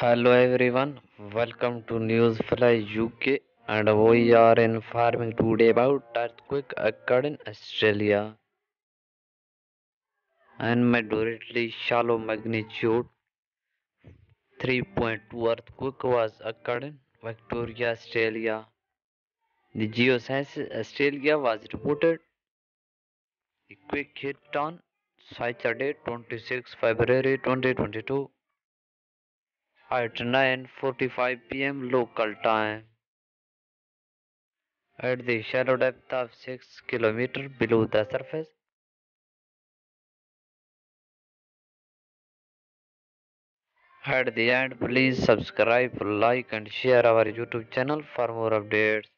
Hello everyone, welcome to News Flash UK, and we are informing today about earthquake occurred in Australia and moderately shallow magnitude 3.2 earthquake was occurred in Victoria, Australia. The Geoscience Australia was reported the quake hit on Saturday 26 February 2022. At 9:45 PM local time, at the shallow depth of 6 kilometers below the surface. At the end, please subscribe, like and share our YouTube channel for more updates.